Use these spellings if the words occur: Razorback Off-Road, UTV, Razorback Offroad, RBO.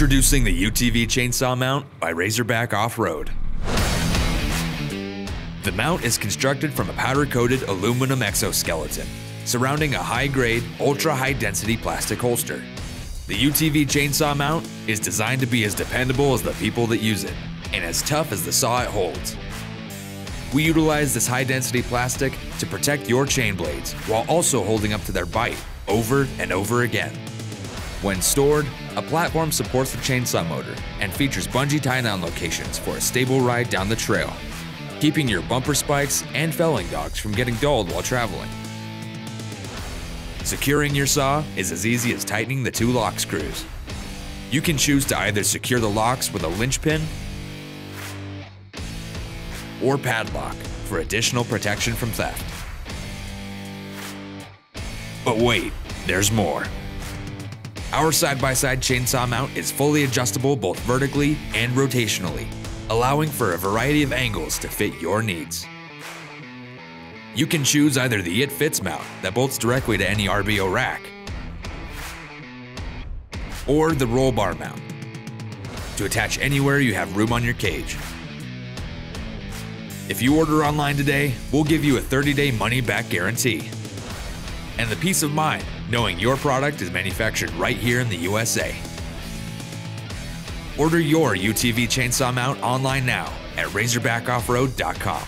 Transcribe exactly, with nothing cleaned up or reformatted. Introducing the U T V chainsaw mount by Razorback Off-Road. The mount is constructed from a powder-coated aluminum exoskeleton surrounding a high-grade, ultra-high-density plastic holster. The U T V chainsaw mount is designed to be as dependable as the people that use it and as tough as the saw it holds. We utilize this high-density plastic to protect your chain blades while also holding up to their bite over and over again. When stored, a platform supports the chainsaw motor and features bungee tie-down locations for a stable ride down the trail, keeping your bumper spikes and felling dogs from getting dulled while traveling. Securing your saw is as easy as tightening the two lock screws. You can choose to either secure the locks with a linchpin or padlock for additional protection from theft. But wait, there's more. Our side-by-side chainsaw mount is fully adjustable both vertically and rotationally, allowing for a variety of angles to fit your needs. You can choose either the It Fits mount that bolts directly to any R B O rack, or the roll bar mount to attach anywhere you have room on your cage. If you order online today, we'll give you a thirty day money-back guarantee. And the peace of mind knowing your product is manufactured right here in the U S A. Order your U T V chainsaw mount online now at razorback off road dot com.